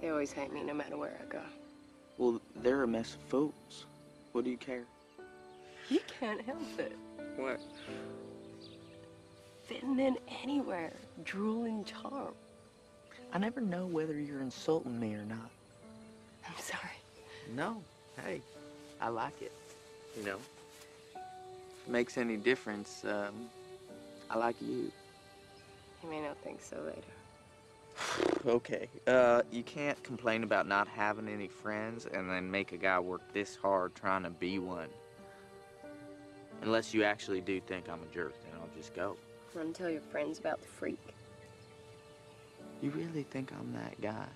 They always hate me no matter where I go. Well, they're a mess of fools. What do you care? You can't help it. What? Fitting in anywhere. Drooling charm. I never know whether you're insulting me or not. I'm sorry. No. Hey, I like it. You know? If it makes any difference, I like you. You may not think so later. Okay. You can't complain about not having any friends and then make a guy work this hard trying to be one. Unless you actually do think I'm a jerk, then I'll just go. Run and tell your friends about the freak. You really think I'm that guy?